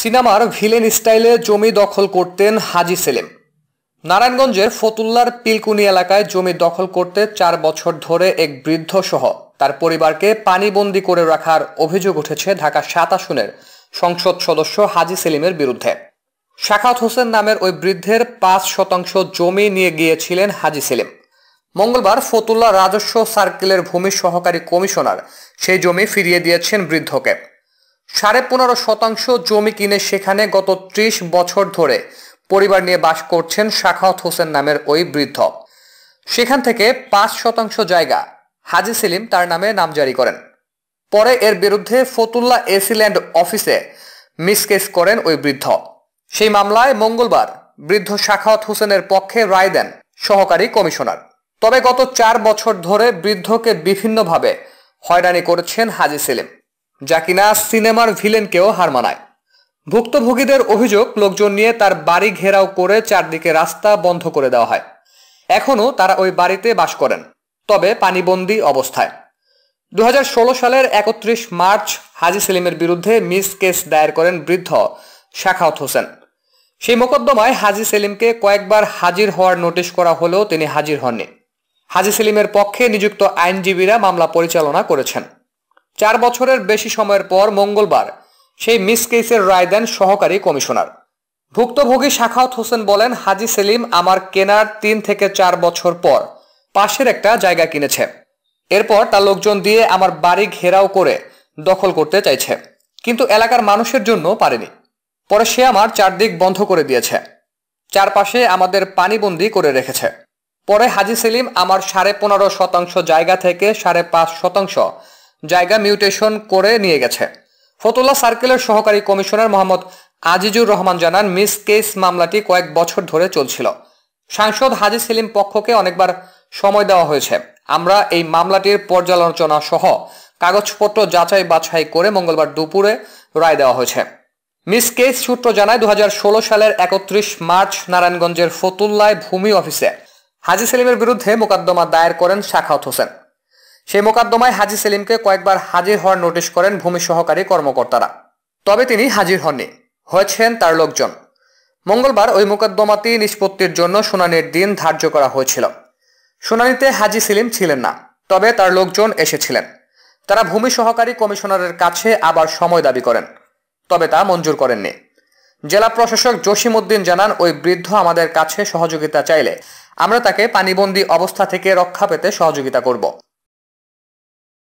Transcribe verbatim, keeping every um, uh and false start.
সিনেমার ভিলেন স্টাইলে জমি দখল করতেন হাজি সেলিম। নারায়ণগঞ্জের ফতুল্লার পিলকুনি এলাকায় জমি দখল করতে চার বছর ধরে এক বৃদ্ধ সহ তার পরিবারকে পানিবন্দী করে রাখার অভিযোগ উঠেছে ঢাকা সাত আসনের সংসদ সদস্য হাজি সেলিমের বিরুদ্ধে। শাখাওয়াত হোসেন নামের ওই বৃদ্ধের পাঁচ শতাংশ জমি নিয়ে গিয়েছিলেন হাজি সেলিম। মঙ্গলবার ফতুল্লা রাজস্ব সার্কেলের ভূমি সহকারী কমিশনার সেই জমি ফিরিয়ে দিয়েছেন বৃদ্ধকে। সাড়ে পনেরো শতাংশ জমি কিনে সেখানে গত ত্রিশ বছর ধরে পরিবার নিয়ে বাস করছেন শাখাওয়াত হোসেন নামের ওই বৃদ্ধ। সেখান থেকে পাঁচ শতাংশ জায়গা হাজি সেলিম তার নামে নামজারি করেন। পরে এর বিরুদ্ধে ফতুল্লা এসিল্যান্ড অফিসে মিসকেস করেন ওই বৃদ্ধ। সেই মামলায় মঙ্গলবার বৃদ্ধ শাখাওয়াত হোসেনের পক্ষে রায় দেন সহকারী কমিশনার। তবে গত চার বছর ধরে বৃদ্ধকে বিভিন্নভাবে হয়রানি করেছেন হাজি সেলিম, যা কিনা সিনেমার ভিলেনকেও হার মানায়। ভুক্তভোগীদের অভিযোগ, লোকজন নিয়ে তার বাড়ি ঘেরাও করে চারদিকে রাস্তা বন্ধ করে দেওয়া হয়। এখনও তারা ওই বাড়িতে বাস করেন, তবে পানিবন্দী অবস্থায়। দু হাজার ষোলো সালের একত্রিশ মার্চ হাজি সেলিমের বিরুদ্ধে মিস কেস দায়ের করেন বৃদ্ধ শাখাওয়াত হোসেন। সেই মোকদ্দমায় হাজি সেলিমকে কয়েকবার হাজির হওয়ার নোটিশ করা হলেও তিনি হাজির হননি। হাজি সেলিমের পক্ষে নিযুক্ত আইনজীবীরা মামলা পরিচালনা করেছেন। চার বছরের বেশি সময়ের পর মঙ্গলবার সেই মিস কেসের রায় দেন সহকারী কমিশনার। ভুক্তভোগী শাখাওয়াত হোসেন বলেন, হাজি সেলিম আমার কেনার তিন থেকে চার বছর পর পাশের একটা জায়গা কিনেছে। এরপর তার লোকজন দিয়ে আমার বাড়ি ঘেরাও করে দখল করতে চাইছে, কিন্তু এলাকার মানুষের জন্য পারেনি। পরে সে আমার চারদিক বন্ধ করে দিয়েছে, চারপাশে আমাদের পানিবন্দী করে রেখেছে। পরে হাজি সেলিম আমার সাড়ে পনেরো শতাংশ জায়গা থেকে সাড়ে পাঁচ শতাংশ জায়গা মিউটেশন করে নিয়ে গেছে। ফতুল্লা সার্কেলের সহকারী কমিশনার মোহাম্মদ আজিজুর রহমান জানান, মিস কেস মামলাটি কয়েক বছর ধরে চলছিল। সাংসদ হাজি সেলিম পক্ষকে অনেকবার সময় দেওয়া হয়েছে। আমরা এই মামলাটির পর্যালোচনা সহ কাগজপত্র যাচাই বাছাই করে মঙ্গলবার দুপুরে রায় দেওয়া হয়েছে। মিস কেস সূত্র জানায়, দু হাজার ষোলো সালের একত্রিশ মার্চ নারায়ণগঞ্জের ফতুল্লায় ভূমি অফিসে হাজি সেলিমের বিরুদ্ধে মোকদ্দমা দায়ের করেন শাখাওয়াত হোসেন। সেই মোকদ্দমায় হাজি সেলিমকে কয়েকবার হাজির হওয়ার নোটিশ করেন ভূমি সহকারী কর্মকর্তারা, তবে তিনি হাজির হননি, হয়েছেন তার লোকজন। মঙ্গলবার ওই মোকদ্দমাটি নিষ্পত্তির জন্য শুনানির দিন ধার্য করা হয়েছিল। শুনানিতে হাজি সেলিম ছিলেন না, তবে তার লোকজন এসেছিলেন। তারা ভূমি সহকারী কমিশনারের কাছে আবার সময় দাবি করেন, তবে তা মঞ্জুর করেননি। জেলা প্রশাসক জসিম উদ্দীন জানান, ওই বৃদ্ধ আমাদের কাছে সহযোগিতা চাইলে আমরা তাকে পানিবন্দী অবস্থা থেকে রক্ষা পেতে সহযোগিতা করব।